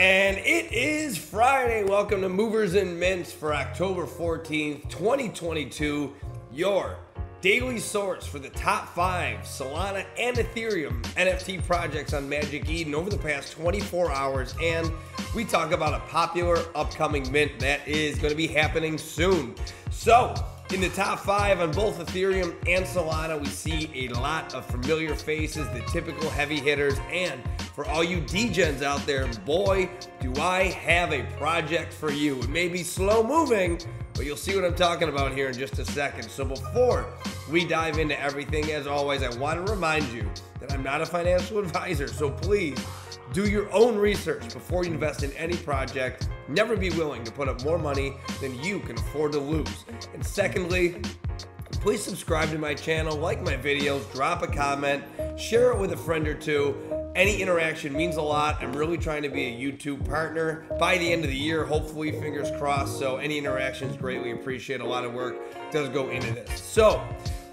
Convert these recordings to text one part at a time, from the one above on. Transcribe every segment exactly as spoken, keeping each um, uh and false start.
and it is Friday. Welcome to Movers and Mints for October fourteenth, twenty twenty-two. Your daily source for the top five Solana and Ethereum N F T projects on Magic Eden over the past twenty-four hours. And we talk about a popular upcoming mint that is going to be happening soon. So in the top five on both Ethereum and Solana, we see a lot of familiar faces, the typical heavy hitters. And for all you degens out there, boy, do I have a project for you. It may be slow moving, but you'll see what I'm talking about here in just a second. So before we dive into everything, as always, I want to remind you that I'm not a financial advisor, so please do your own research before you invest in any project. Never be willing to put up more money than you can afford to lose. And secondly, please subscribe to my channel, like my videos, drop a comment, share it with a friend or two. Any interaction means a lot. I'm really trying to be a YouTube partner by the end of the year, hopefully, fingers crossed. So any interactions greatly appreciate. A lot of work does go into this. So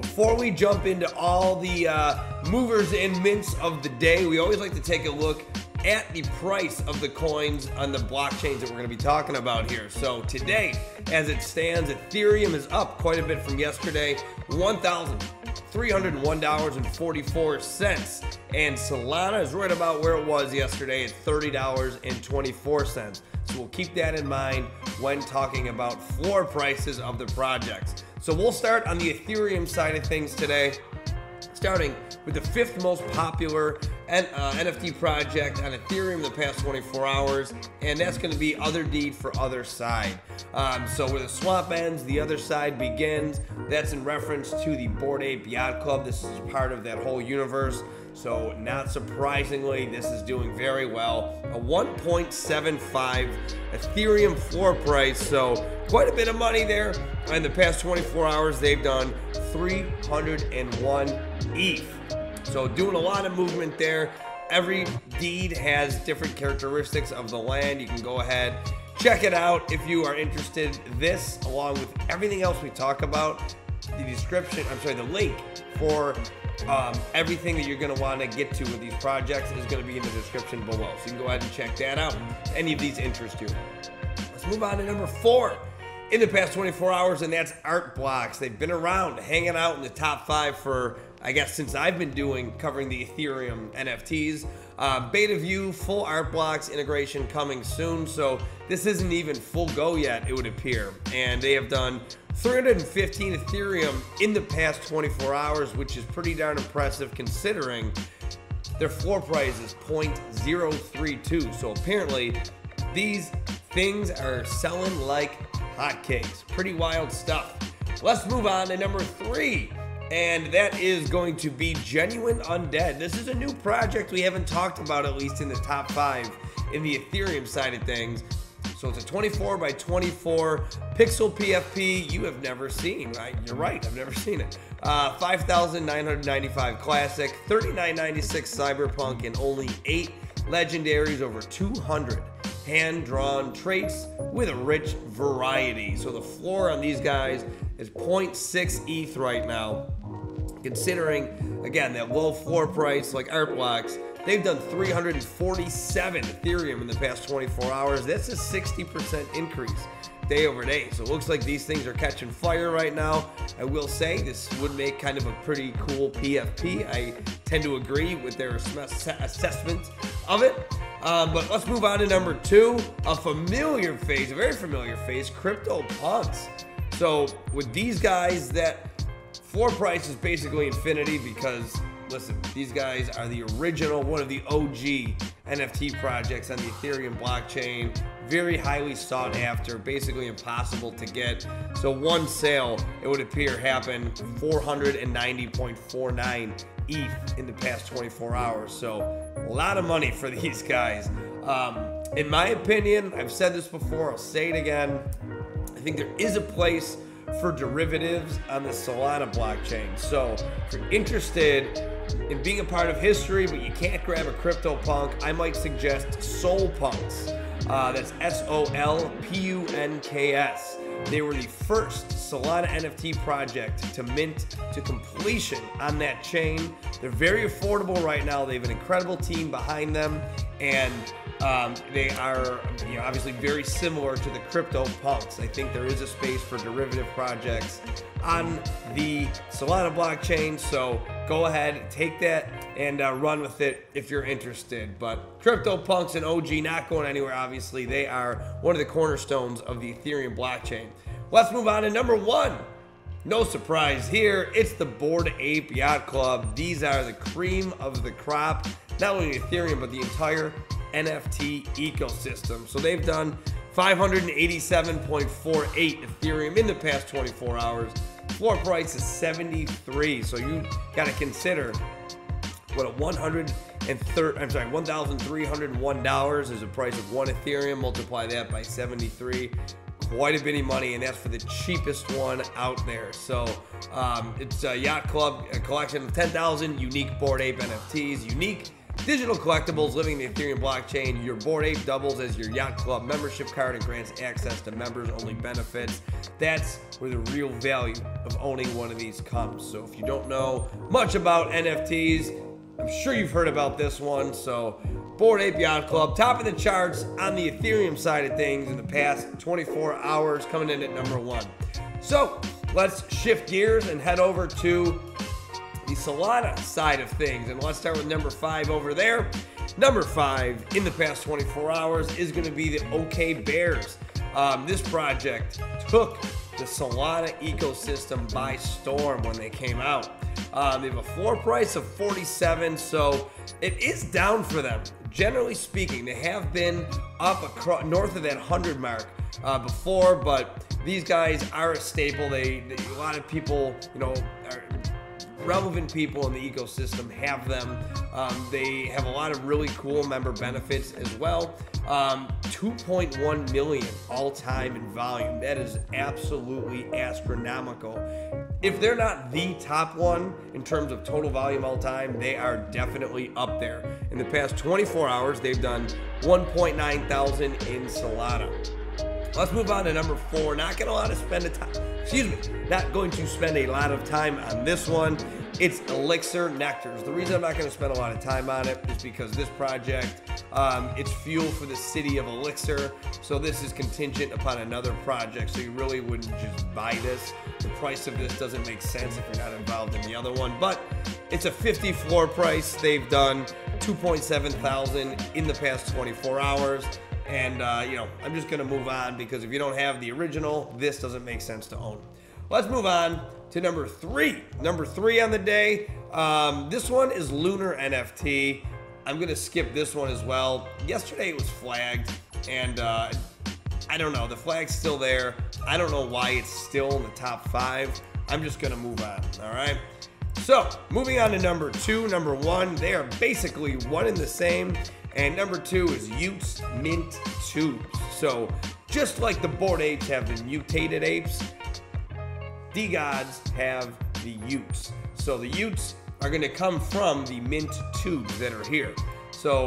before we jump into all the uh, movers and mints of the day, we always like to take a look at the price of the coins on the blockchains that we're going to be talking about here. So today, as it stands, Ethereum is up quite a bit from yesterday, one thousand three hundred one dollars and forty-four cents, and Solana is right about where it was yesterday at thirty dollars and twenty-four cents. So we'll keep that in mind when talking about floor prices of the projects. So we'll start on the Ethereum side of things today, starting with the fifth most popular N uh, N F T project on Ethereum the past twenty-four hours, and that's going to be Otherdeed for Otherside. Um, so where the swamp ends, the other side begins. That's in reference to the Bored Ape Yacht Club. This is part of that whole universe. So not surprisingly, this is doing very well. A one point seven five Ethereum floor price, so quite a bit of money there. In the past twenty-four hours, they've done three hundred one E T H. So doing a lot of movement there. Every deed has different characteristics of the land. You can go ahead, check it out if you are interested. This, along with everything else we talk about, the description, I'm sorry, the link for um, everything that you're going to want to get to with these projects is going to be in the description below. So you can go ahead and check that out if any of these interest you. Let's move on to number four in the past twenty-four hours, and that's Art Blocks. They've been around, hanging out in the top five for, I guess, since I've been doing covering the Ethereum N F Ts. Uh, beta view, full Art Blocks integration coming soon. So this isn't even full go yet, it would appear. And they have done three hundred fifteen Ethereum in the past twenty-four hours, which is pretty darn impressive considering their floor price is zero point zero three two. So apparently these things are selling like hotcakes. Pretty wild stuff. Let's move on to number three. And that is going to be Genuine Undead. This is a new project we haven't talked about, at least in the top five in the Ethereum side of things. So it's a twenty-four by twenty-four pixel P F P you have never seen. I, you're right, I've never seen it. Uh, five thousand nine hundred ninety-five classic, thirty-nine ninety-six cyberpunk, and only eight legendaries over two hundred hand-drawn traits with a rich variety. So the floor on these guys is zero point six E T H right now. Considering, again, that low floor price like Art Blocks, they've done three hundred forty-seven Ethereum in the past twenty-four hours. That's a sixty percent increase day over day. So it looks like these things are catching fire right now. I will say this would make kind of a pretty cool P F P. I tend to agree with their assessment of it. Um, but let's move on to number two, a familiar face, a very familiar face, CryptoPunks. So with these guys, that floor price is basically infinity because, listen, these guys are the original, one of the O G N F T projects on the Ethereum blockchain. Very highly sought after, basically impossible to get. So one sale, it would appear, happened four hundred ninety point four nine E T H in the past twenty-four hours. So a lot of money for these guys. Um, in my opinion, I've said this before, I'll say it again, I think there is a place for derivatives on the Solana blockchain. So if you're interested in being a part of history, but you can't grab a CryptoPunk, I might suggest SoulPunks. Uh, that's S O L P U N K S. They were the first Solana N F T project to mint to completion on that chain. They're very affordable right now. They have an incredible team behind them, and Um, they are, you know, obviously very similar to the CryptoPunks. I think there is a space for derivative projects on the Solana blockchain, so go ahead, take that, and uh, run with it if you're interested. But CryptoPunks and O G not going anywhere, obviously. They are one of the cornerstones of the Ethereum blockchain. Let's move on to number one. No surprise here, it's the Bored Ape Yacht Club. These are the cream of the crop, not only Ethereum, but the entire N F T ecosystem. So they've done five eighty-seven point four eight Ethereum in the past twenty-four hours. Floor price is seventy-three. So you got to consider what a one hundred and thirty, I'm sorry, one thousand three hundred one dollars is the price of one Ethereum. Multiply that by seventy-three. Quite a bit of money, and that's for the cheapest one out there. So um, it's a Yacht Club, a collection of ten thousand unique Bored Ape N F Ts, unique digital collectibles living in the Ethereum blockchain. Your Bored Ape doubles as your Yacht Club membership card and grants access to members-only benefits. That's where the real value of owning one of these comes. So if you don't know much about N F Ts, I'm sure you've heard about this one. So Bored Ape Yacht Club, top of the charts on the Ethereum side of things in the past twenty-four hours, coming in at number one. So let's shift gears and head over to the Solana side of things, and let's start with number five over there. Number five in the past twenty-four hours is going to be the OK Bears. Um, this project took the Solana ecosystem by storm when they came out. Um, they have a floor price of forty-seven, so it is down for them. Generally speaking, they have been up across north of that one hundred mark uh, before, but these guys are a staple. They, they a lot of people, you know, are relevant people in the ecosystem have them. Um, they have a lot of really cool member benefits as well. Um, two point one million all-time in volume. That is absolutely astronomical. If they're not the top one in terms of total volume all time, they are definitely up there. In the past twenty-four hours, they've done one point nine thousand in Solana. Let's move on to number four. Not going to spend a time, excuse me, not going to spend a lot of time on this one. It's Elixir Nectars. The reason I'm not going to spend a lot of time on it is because this project, um, it's fuel for the city of Elixir. So this is contingent upon another project. So you really wouldn't just buy this. The price of this doesn't make sense if you're not involved in the other one. But it's a fifty floor price. They've done two point seven thousand in the past twenty-four hours. And, uh, you know, I'm just going to move on because if you don't have the original, this doesn't make sense to own. Let's move on to number three. Number three on the day. Um, this one is Lunar N F T. I'm going to skip this one as well. Yesterday it was flagged, and uh, I don't know. The flag's still there. I don't know why it's still in the top five. I'm just going to move on, all right? So, moving on to number two, number one. They are basically one in the same. And number two is Utes Mint Tubes. So, just like the Bored Apes have the mutated apes, DeGods have the Utes. So the Utes are going to come from the mint tubes that are here. So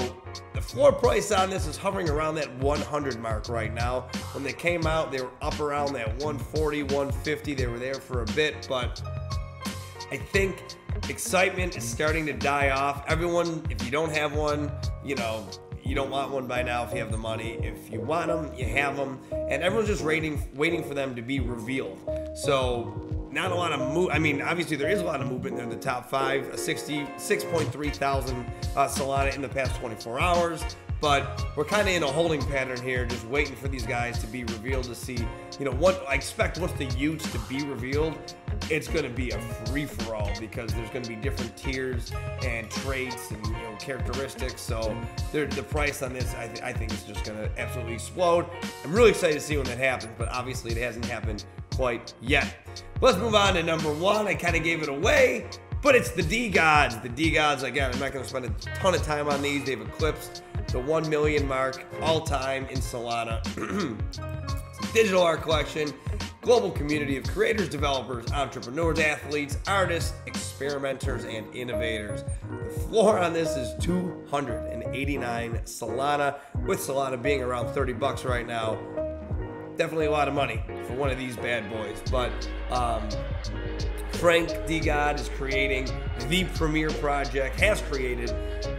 the floor price on this is hovering around that one hundred mark right now. When they came out, they were up around that one forty, one fifty. They were there for a bit, but I think excitement is starting to die off. Everyone, if you don't have one, you know, you don't want one by now if you have the money. If you want them, you have them. And everyone's just waiting, waiting for them to be revealed. So not a lot of move. I mean, obviously there is a lot of movement there in the top five. sixty-six point three thousand uh, Solana in the past twenty-four hours. But we're kind of in a holding pattern here, just waiting for these guys to be revealed to see, you know, what I expect once the Utes to be revealed, it's going to be a free-for-all because there's going to be different tiers and traits and, you know, characteristics. So the price on this, I, th I think, is just going to absolutely explode. I'm really excited to see when that happens, but obviously it hasn't happened quite yet. Let's move on to number one. I kind of gave it away. But it's the DeGods. The DeGods, again, I'm not going to spend a ton of time on these. They've eclipsed the one million mark all time in Solana. It's a digital art collection, global community of creators, developers, entrepreneurs, athletes, artists, experimenters, and innovators. The floor on this is two hundred eighty-nine Solana, with Solana being around thirty bucks right now. definitely a lot of money for one of these bad boys. But um, Frank DeGod is creating the premier project, has created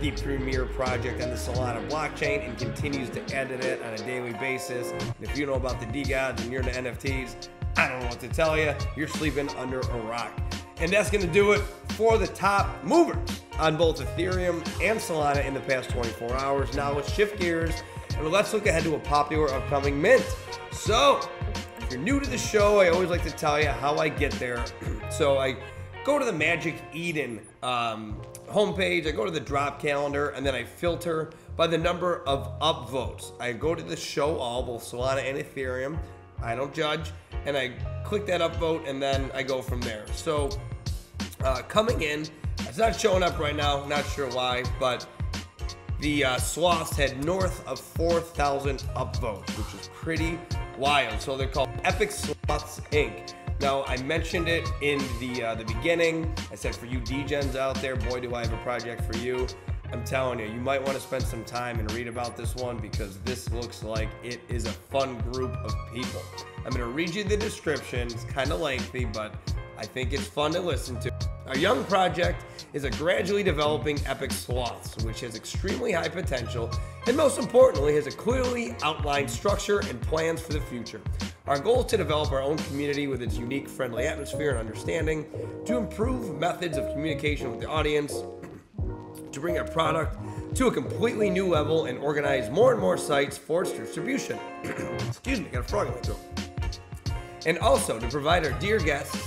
the premier project on the Solana blockchain, and continues to edit it on a daily basis. And if you know about the DeGods and you're into N F Ts, I don't know what to tell you. You're sleeping under a rock. And that's going to do it for the top movers on both Ethereum and Solana in the past twenty-four hours. Now let's shift gears and let's look ahead to a popular upcoming mint. So if you're new to the show, I always like to tell you how I get there. So I go to the Magic Eden um, homepage, I go to the drop calendar, and then I filter by the number of upvotes. I go to the show all, both Solana and Ethereum. I don't judge, and I click that upvote, and then I go from there. So uh, coming in, it's not showing up right now, not sure why, but the uh, Sloths had north of four thousand upvotes, which is pretty wild. So they're called Epic Sloths Incorporated. Now, I mentioned it in the uh, the beginning. I said for you degens out there, boy, do I have a project for you. I'm telling you, you might want to spend some time and read about this one, because this looks like it is a fun group of people. I'm going to read you the description. It's kind of lengthy, but I think it's fun to listen to. Our young project is a gradually developing Epic Sloths, which has extremely high potential, and most importantly, has a clearly outlined structure and plans for the future. Our goal is to develop our own community with its unique friendly atmosphere and understanding, to improve methods of communication with the audience, to bring our product to a completely new level, and organize more and more sites for its distribution. Excuse me, got a frog in my throat. And also to provide our dear guests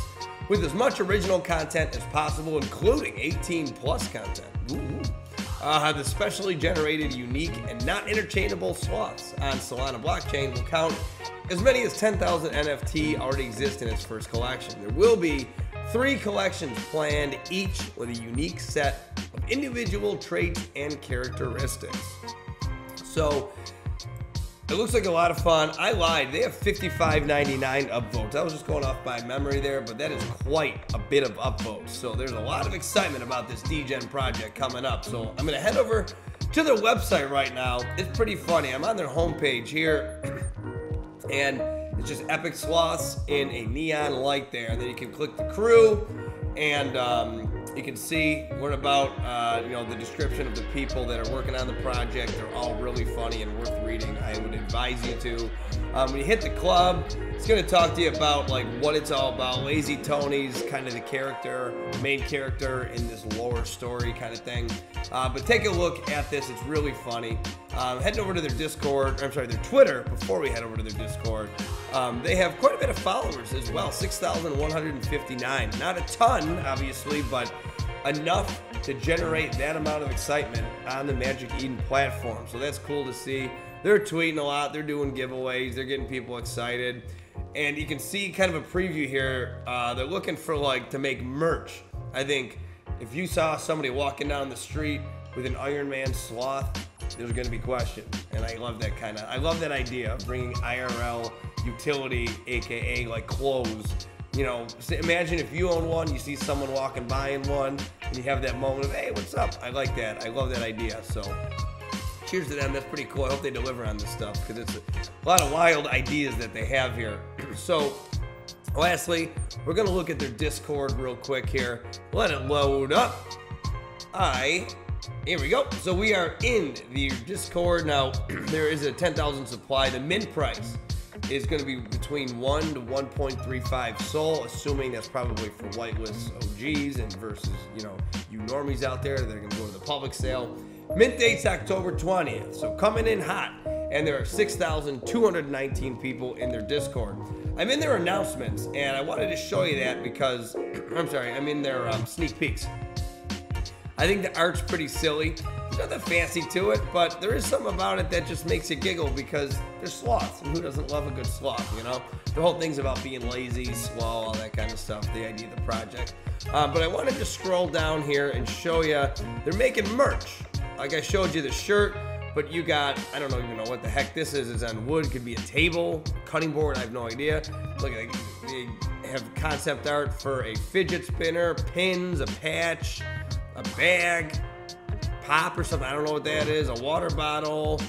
with as much original content as possible, including eighteen plus content. Ooh. Uh, the specially generated, unique, and not interchangeable slots on Solana blockchain will count as many as ten thousand N F T already exist in its first collection. There will be three collections planned, each with a unique set of individual traits and characteristics. So it looks like a lot of fun. I lied. They have fifty-five ninety-nine upvotes. I was just going off by memory there, but that is quite a bit of upvotes. So there's a lot of excitement about this degen project coming up. So I'm going to head over to their website right now. It's pretty funny. I'm on their homepage here, and it's just Epic Sloths in a neon light there. And then you can click the crew, and um, you can see, learn about uh, you know, the description of the people that are working on the project. They're all really funny and worth reading. I would advise you to. Um, when you hit the club, it's going to talk to you about like what it's all about. Lazy Tony's kind of the character, main character in this lore story kind of thing. Uh, but take a look at this; it's really funny. Um, heading over to their Discord, I'm sorry, their Twitter. Before we head over to their Discord, um, they have quite a bit of followers as well, six thousand one hundred fifty-nine. Not a ton, obviously, but enough to generate that amount of excitement on the Magic Eden platform. So that's cool to see. They're tweeting a lot, they're doing giveaways, they're getting people excited, and you can see kind of a preview here. Uh, they're looking for like to make merch. I think if you saw somebody walking down the street with an Iron Man sloth, there's going to be questions, and I love that kind of. I love that idea of bringing I R L utility, aka like clothes. You know, imagine if you own one, you see someone walking by in one, and you have that moment of, hey, what's up? I like that. I love that idea. So cheers to them. That's pretty cool. I hope they deliver on this stuff, because it's a lot of wild ideas that they have here. So lastly, we're going to look at their Discord real quick here. Let it load up. I... Here we go. So we are in the Discord. Now, there is a ten thousand supply. The mint price is going to be between one to one point three five soul, assuming that's probably for whitelist O Gs and versus, you know, you normies out there that are going to go to the public sale. Mint date's October twentieth, so coming in hot. And there are six thousand two hundred nineteen people in their Discord. I'm in their announcements, and I wanted to show you that because, I'm sorry, I'm in their um, sneak peeks. I think the art's pretty silly. There's nothing fancy to it, but there is something about it that just makes you giggle, because they're sloths, and who doesn't love a good sloth, you know? The whole thing's about being lazy, slow, all that kind of stuff, the idea of the project. Um, but I wanted to scroll down here and show you, they're making merch. Like I showed you the shirt, but you got, I don't even know what the heck this is, it's on wood, could be a table, cutting board, I have no idea. Look, they have concept art for a fidget spinner, pins, a patch, a bag, pop or something, I don't know what that is, a water bottle,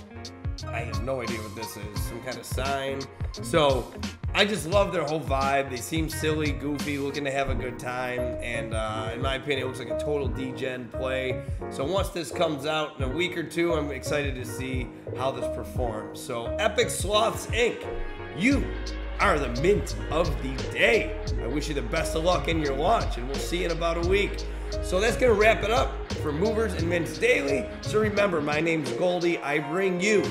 I have no idea what this is, some kind of sign. So I just love their whole vibe. They seem silly, goofy, looking to have a good time, and uh, in my opinion, it looks like a total degen play. So once this comes out in a week or two, I'm excited to see how this performs. So Epic Sloths Incorporated, you are the mint of the day. I wish you the best of luck in your launch, and we'll see you in about a week. So that's gonna wrap it up for Movers and Mints Daily. So remember, my name's Goldie. I bring you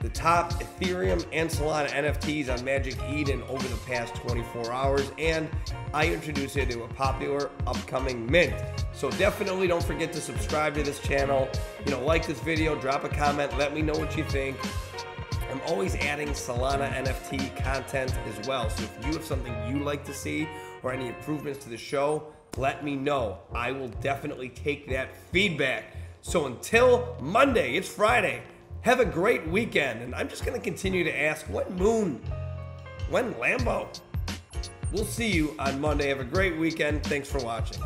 the top Ethereum and Solana N F Ts on Magic Eden over the past twenty-four hours, and I introduce you to a popular upcoming mint. So definitely don't forget to subscribe to this channel, you know, like this video, drop a comment, let me know what you think. I'm always adding Solana N F T content as well, so if you have something you like to see or any improvements to the show, let me know. I will definitely take that feedback. So until Monday, it's Friday, have a great weekend, and I'm just going to continue to ask, when Moon, when Lambo? We'll see you on Monday. Have a great weekend. Thanks for watching.